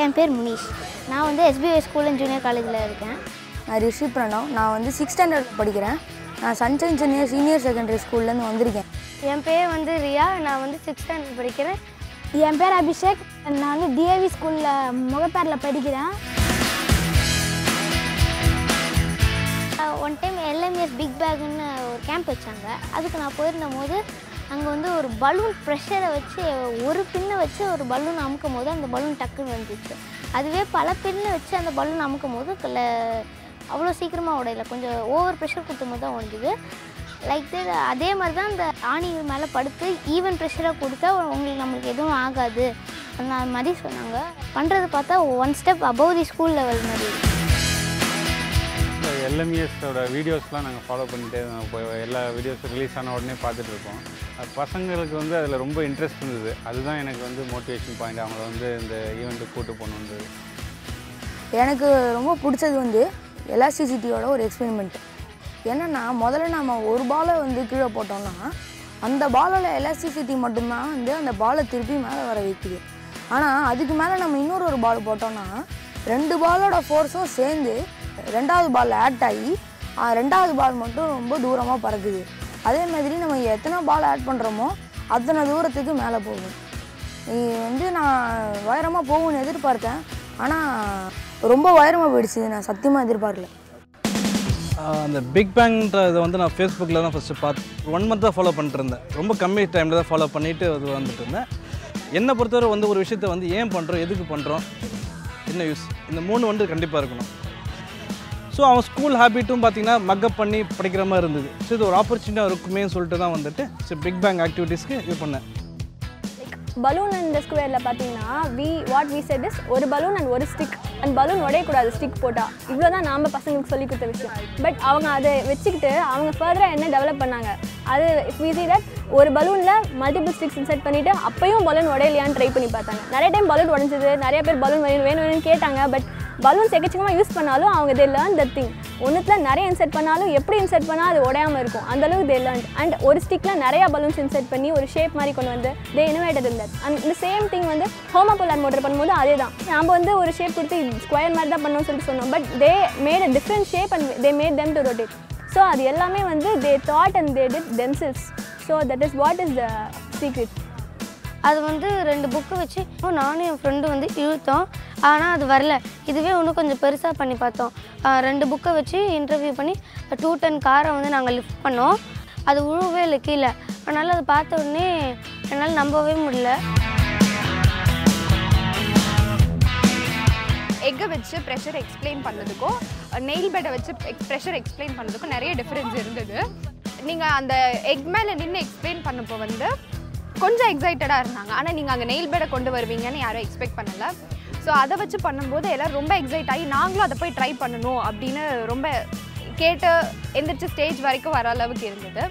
என் பேர் முனிஷ். நான் வந்து SBI ஸ்கூல் அண்ட் ஜூனியர் காலேஜில் இருக்கேன். நான் ரிஷி பிரணவ். நான் வந்து 6th ஸ்டாண்டர்ட் படிக்கிறேன். நான் சன்ஷைன் சீனியர் செகண்டரி ஸ்கூல்லேருந்து வந்திருக்கேன். என் பேர் வந்து ரியா. நான் வந்து 6th ஸ்டாண்டர்ட் படிக்கிறேன். என் பேர் அபிஷேக். நான் வந்து DAV ஸ்கூலில் முகப்பேரில் படிக்கிறேன். ஒன் டைம் LMS Big Bangன்னு ஒரு கேம்ப் வச்சாங்க. அதுக்கு நான் போயிருந்தபோது அங்கே வந்து ஒரு பலூன் ப்ரெஷரை வச்சு ஒரு பின்னை வச்சு ஒரு பலூன் அமுக்கும் போது அந்த பலூன் டக்குன்னு வந்துச்சு. அதுவே பல பின்னை வச்சு அந்த பலூன் அமுக்கும் போது அவ்வளோ சீக்கிரமாக உடையலை, கொஞ்சம் ஓவர் ப்ரெஷர் கொடுத்தும் போது தான் உடைஞ்சுது. லைக் அதே மாதிரி தான் அந்த ஆணிகள் மேலே படுத்து ஈவன் ப்ரெஷராக கொடுத்தா உங்களுக்கு நம்மளுக்கு எதுவும் ஆகாது அந்த மாதிரி சொன்னாங்க. பண்ணுறது பார்த்தா one step above the school level மாதிரி. LMSோட வீடியோஸ்லாம் நாங்கள் ஃபாலோ பண்ணிகிட்டே நாங்கள் எல்லா வீடியோஸும் ரிலீஸ் ஆன உடனே பார்த்துட்ருக்கோம். பசங்களுக்கு வந்து அதில் ரொம்ப இன்ட்ரெஸ்ட் இருந்தது. அதுதான் எனக்கு வந்து மோட்டிவேஷன் பாயிண்ட், அவங்கள வந்து இந்த ஈவெண்ட்டுக்கு கூட்டு போகணுன்றது. எனக்கு ரொம்ப பிடிச்சது வந்து எலாஸ்டிசிட்டியோட ஒரு எக்ஸ்பெரிமெண்ட். என்னென்னா முதல்ல நாம் ஒரு பாலை வந்து கீழே போட்டோம்னா அந்த பாலோட எலாஸ்டிசிட்டி மட்டும்தான் வந்து அந்த பாலை திருப்பி மேலே வர வைக்குது. ஆனால் அதுக்கு மேலே நம்ம இன்னொரு பால் போட்டோம்னா ரெண்டு பாலோட ஃபோர்ஸும் சேர்ந்து ரெண்டாவது பால் ஆட் ஆகி ரெண்டாவது பால் மட்டும் ரொம்ப தூரமாக பறக்குது. அதே மாதிரி நம்ம எத்தனை பால் ஆட் பண்ணுறோமோ அத்தனை தூரத்துக்கு மேலே போகும். இது வந்து நான் உயரமாக போகும்னு எதிர்பார்த்தேன், ஆனால் ரொம்ப உயரமாக போயிடுச்சு. நான் சத்தியமாக எதிர்பார்க்கல. அந்த பிக் பேங்ன்ற இதை வந்து நான் ஃபேஸ்புக்கில் தான் ஃபஸ்ட்டு பார்த்து 1 month தான் ஃபாலோ பண்ணிட்டுருந்தேன். ரொம்ப கம்மி டைமில் தான் ஃபாலோ பண்ணிவிட்டு அது வந்துட்டு இருந்தேன். என்னை பொறுத்தவரை வந்து ஒரு விஷயத்தை வந்து ஏன் பண்ணுறோம், எதுக்கு பண்ணுறோம், என்ன யூஸ், இந்த 3 வந்து கண்டிப்பாக இருக்கணும். ஸோ அவன் ஸ்கூல் ஹேபிட்டும் பார்த்திங்கன்னா மக்கப் பண்ணி படிக்கிற மாதிரி இருந்தது. ஸோ இது ஒரு ஆப்பர்ச்சுனிட்டியாக இருக்குமே சொல்லிட்டு தான் வந்துட்டு ஸோ பிக் பேங் ஆக்டிவிட்டீஸ்க்கு இது பண்ணேன். பலூன் அண்ட் ஸ்கொயரில் பார்த்தீங்கன்னா வாட் வி செட் இஸ் ஒரு பலூன் அண்ட் ஒரு ஸ்டிக், அண்ட் பலூன் உடையக்கூடாது ஸ்டிக் போட்டால். இவ்வளோ தான் நாம் பசங்களுக்கு சொல்லி கொடுத்த விஷயம். பட் அவங்க அதை வச்சுக்கிட்டு அவங்க ஃபர்தராக என்ன டெவலப் பண்ணாங்க, அது இஃப் ஈஸி தட் ஒரு பலூனில் மல்டிபிள் ஸ்டிக்ஸ் இன்செட் பண்ணிவிட்டு அப்பையும் பலூன் உடையலையான்னு ட்ரை பண்ணி பார்த்தாங்க. நிறைய டைம் பலூன் உடஞ்சிது, நிறைய பேர் பலூன் வேணும்னு கேட்டாங்க. பட் பலூன்ஸ் எக்கச்சக்கமாக யூஸ் பண்ணாலும் அவங்க தே லேர்ன் த திங். ஒன்றுத்தில் நிறைய இன்செட் பண்ணாலும் எப்படி இன்செட் பண்ணால் அது உடையாமல் இருக்கும் அந்தளவுக்கு தே லேர்ன். அண்ட் ஒரு ஸ்டிக்கில் நிறையா பலூன்ஸ் இன்செட் பண்ணி ஒரு ஷேப் மாதிரி கொண்டு வந்து they innovated in that. And இந்த சேம் திங் வந்து ஹோமோபோலார் மோட்டர் பண்ணும்போது அதே தான். நம்ம வந்து ஒரு ஷேப் கொடுத்து ஸ்கொயர் மாதிரி தான் பண்ணணும்னு சொல்லிட்டு சொன்னோம். But they made a different shape and they made them to rotate. So அது எல்லாமே வந்து they thought and they did themselves. So that is what is the secret. அது வந்து 2 புக்கு வச்சு நானும் என் ஃப்ரெண்டும் வந்து இழுத்தோம், ஆனால் அது வரல. இதுவே ஒன்று கொஞ்சம் பெருசாக பண்ணி பார்த்தோம். 2 புக்கை வச்சு இன்டர்வியூ பண்ணி 2 டன் காரை வந்து நாங்கள் லிஃப்ட் பண்ணோம். அது உழுவே இல்லை கீழே. அதனால் அதை பார்த்த உடனே என்னால் நம்பவே முடியல. எக்கை வச்சு ப்ரெஷர் எக்ஸ்பிளைன் பண்ணதுக்கும் நெயில் பெட்டை வச்சு ப்ரெஷர் எக்ஸ்பிளைன் பண்ணதுக்கும் நிறைய டிஃப்ரென்ஸ் இருந்தது. நீங்கள் அந்த எக் மேலே நின்று எக்ஸ்பிளைன் பண்ணப்போ வந்து கொஞ்சம் எக்ஸைட்டடாக இருந்தாங்க. ஆனால் நீங்கள் அங்கே நெயில் பேடை கொண்டு வருவீங்கன்னு யாரும் எக்ஸ்பெக்ட் பண்ணலை. ஸோ அதை வச்சு பண்ணும்போது எல்லோரும் ரொம்ப எக்ஸைட் ஆகி நாங்களும் அதை போய் ட்ரை பண்ணணும் அப்படின்னு ரொம்ப கேட்டு எந்திரிச்சு ஸ்டேஜ் வரைக்கும் வர அளவுக்கு இருந்தது.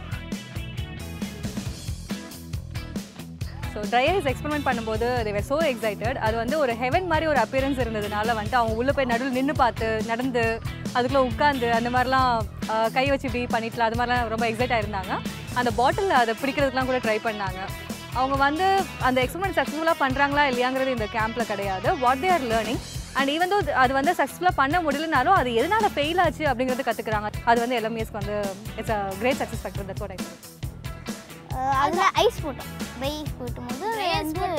ஸோ ட்ரையர்ஸ் எக்ஸ்பெரிமெண்ட் பண்ணும்போது they were so excited. அது வந்து ஒரு ஹெவன் மாதிரி ஒரு அப்பியரன்ஸ் இருந்ததுனால வந்து அவங்க உள்ளே போய் நடுவில் நின்று பார்த்து நடந்து அதுக்குள்ளே உட்காந்து அந்த மாதிரிலாம் கை வச்சு இப்படி பண்ணிட்டலாம் அது மாதிரிலாம் ரொம்ப எக்ஸைட் ஆகிருந்தாங்க. அந்த பாட்டில் அதை பிடிக்கிறதுக்குலாம் கூட ட்ரை பண்ணாங்க. அவங்க வந்து அந்த எக்ஸ்பெரிமெண்ட் சக்ஸஸ்ஃபுல்லாக பண்ணுறாங்களா இல்லையாங்கிறது இந்த கேம்பில் கிடையாது. What they are learning and even though அது வந்து சக்ஸஸ்ஃபுல்லாக பண்ண முடியலனாலும் அது எதனால் ஃபெயில் ஆச்சு அப்படிங்கிறது கற்றுக்குறாங்க. அது வந்து LMS வந்து it's a great success factor. That's what I think. அதில் ஐஸ் போட்டோம். ஐஸ் போட்டும் போது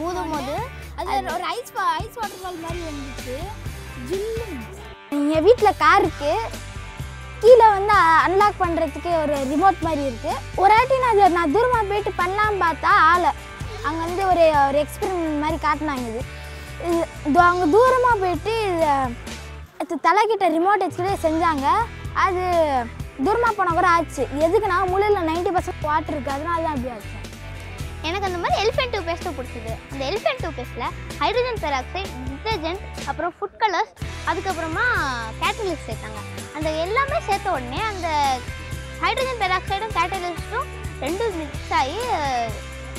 மூதும் போது அது ஒரு ஐஸ் வாட்டர் ஃபால் மாதிரி வந்துச்சு. என் வீட்டில் கார் இருக்குது. கீழே வந்து அன்லாக் பண்ணுறதுக்கு ஒரு ரிமோட் மாதிரி இருக்குது. ஒரு ஆட்டி நான் தூரமாக போயிட்டு பண்ணலான்னு பார்த்தா ஆளை அங்கே வந்து ஒரு எக்ஸ்பெரிமெண்ட் மாதிரி காட்டினாங்க. இது அவங்க தூரமாக போயிட்டு இது தலைக்கிட்ட ரிமோட் வச்சுக்கிட்டே செஞ்சாங்க. அது தூரமாக போனால் கூட ஆச்சு. எதுக்குன்னா முள்ளில் 90% வாட்டர் இருக்குது, அதனால தான் அப்படி ஆச்சு. எனக்கு அந்த மாதிரி எலிஃபென்ட் டூ பேஸ்ட்டு பிடிச்சிது. அந்த எலிஃபென்ட் டூ பேஸ்ட்டில் ஹைட்ரஜன் பெராக்சைட், டிட்டர்ஜென்ட், அப்புறம் ஃபுட் கலர்ஸ், அதுக்கப்புறமா கேட்டலிஸ்ட் சேர்த்தாங்க. அந்த எல்லாமே சேர்த்த உடனே அந்த ஹைட்ரஜன் பெராக்சைடும் கேட்டலிஸ்ட்டும் ரெண்டும் மிக்ஸ் ஆகி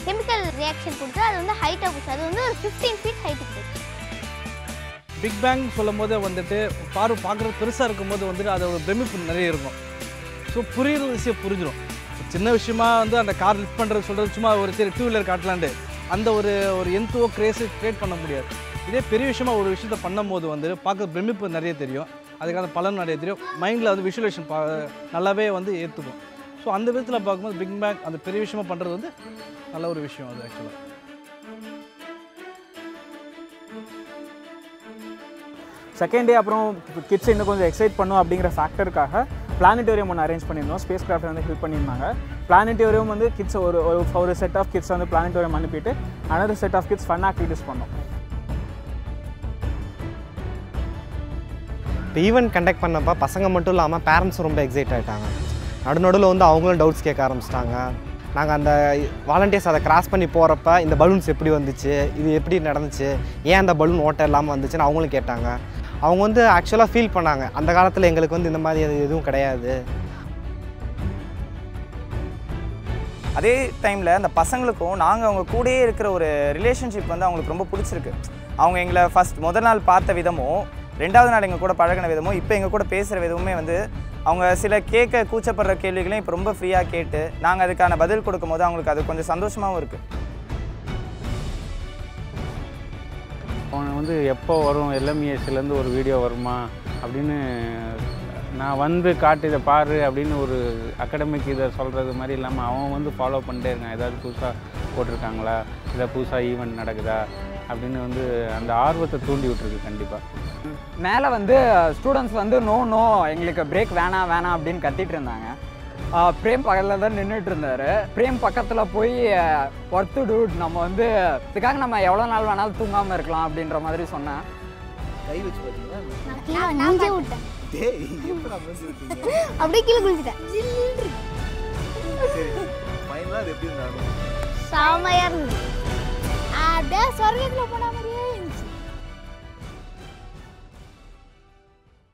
கெமிக்கல் ரியாக்ஷன் கொடுத்து அது வந்து ஹைட்டாக போச்சு. அது வந்து ஒரு 15 feet ஹைட்டு போச்சு. பிக் பேங் சொல்லும் போது வந்துட்டு பார்க்குறது பெருசாக இருக்கும்போது வந்துட்டு அது ஒரு பிரமிப்பு நிறைய இருக்கும். ஸோ புரியுற விஷயம் புரிஞ்சிடும். சின்ன விஷயமா வந்து அந்த கார் லிஃப்ட் பண்ணுறது சொல்கிறது சும்மா ஒரு சரி 2 வீலர் காட்டலாண்டு அந்த ஒரு எந்தோ கிரேஸ் கிரியேட் பண்ண முடியாது. இதே பெரிய விஷயமா ஒரு விஷயத்தை பண்ணும்போது வந்து பார்க்க பிரமிப்பு நிறைய தெரியும், அதுக்கான பலன் நிறைய தெரியும், மைண்டில் வந்து விஷுவலேஷன் நல்லாவே வந்து ஏற்றுக்கும். ஸோ அந்த விதத்தில் பார்க்கும்போது பிக் பேங் அந்த பெரிய விஷயமா பண்ணுறது வந்து நல்ல ஒரு விஷயம் அது ஆக்சுவலாக. செகண்ட் டே அப்புறம் கிட்ஸ் இன்னும் கொஞ்சம் எக்ஸைட் பண்ணும் அப்படிங்கிற ஃபேக்டருக்காக பிளானட்டோரியம் ஒன்று அரேஞ்ச் பண்ணியிருந்தோம். ஸ்பேஸ் கிராஃப்ட் வந்து ஹெல்ப் பண்ணியிருந்தாங்க. பிளானட்டோரியம் வந்து கிட்ஸ் ஒரு செட் ஆஃப் கிட்ஸ் வந்து பிளானட்டோரியம் அனுப்பிட்டு another set of kids fun activities பண்ணோம். இப்போ ஈவெண்ட் கண்டக்ட் பண்ணப்போ பசங்க மட்டும் இல்லாமல் பேரண்ட்ஸ் ரொம்ப எக்ஸைட் ஆகிட்டாங்க. நடுநடுவில் வந்து அவங்களும் டவுட்ஸ் கேட்க ஆரம்பிச்சிட்டாங்க. நாங்கள் அந்த வாலண்டியர்ஸ் அதை கிராஸ் பண்ணி போகிறப்ப இந்த பலூன்ஸ் எப்படி வந்துச்சு, இது எப்படி நடந்துச்சு, ஏன் அந்த பலூன் ஓட்ட இல்லாமல் வந்துச்சுன்னு அவங்களும் கேட்டாங்க. அவங்க வந்து ஆக்சுவலாக ஃபீல் பண்ணாங்க, அந்த காலத்தில் எங்களுக்கு வந்து இந்த மாதிரி எதுவும் கிடையாது. அதே டைமில் அந்த பசங்களுக்கும் நாங்கள் அவங்க கூடயே இருக்கிற ஒரு ரிலேஷன்ஷிப் வந்து அவங்களுக்கு ரொம்ப பிடிச்சிருக்கு. அவங்க எங்களை ஃபஸ்ட் முதல் நாள் பார்த்த விதமும், ரெண்டாவது நாள் எங்கள் கூட பழகின விதமும், இப்போ எங்கள் கூட பேசுகிற விதமுமே வந்து அவங்க சில கேட்க கூச்சப்படுற கேள்விகளையும் இப்போ ரொம்ப ஃப்ரீயாக கேட்டு நாங்கள் அதுக்கான பதில் கொடுக்கும் போது அவங்களுக்கு அது கொஞ்சம் சந்தோஷமாகவும் இருக்குது. அவன் வந்து எப்போ வரும் LMSலேருந்து ஒரு வீடியோ வருமா அப்படின்னு நான் வந்து காட்டு இதை பாரு அப்படின்னு ஒரு அகாடமிக் இதை சொல்கிறது மாதிரி இல்லாமல் அவன் வந்து ஃபாலோ பண்ணிட்டே இருக்கான். ஏதாவது புதுசாக போட்டிருக்காங்களா, இதை புதுசாக ஈவெண்ட் நடக்குதா அப்படின்னு வந்து அந்த ஆர்வத்தை தூண்டி விட்டுருக்கு. கண்டிப்பாக மேலே வந்து ஸ்டூடெண்ட்ஸ் வந்து நோ எங்களுக்கு பிரேக் வேணாம் வேணாம் அப்படின்னு கத்திட்டு இருந்தாங்க. பிரேம் பக்கத்தில் தான் நின்றுட்டு இருந்தார். பிரேம் பக்கத்தில் போய் ஒர்த்து டூட், நம்ம வந்து இதுக்காக நம்ம எவ்வளோ நாள் வேணாலும் தூங்காமல் இருக்கலாம் அப்படின்ற மாதிரி சொன்னேன். கை வச்சு பார்த்தீங்கன்னா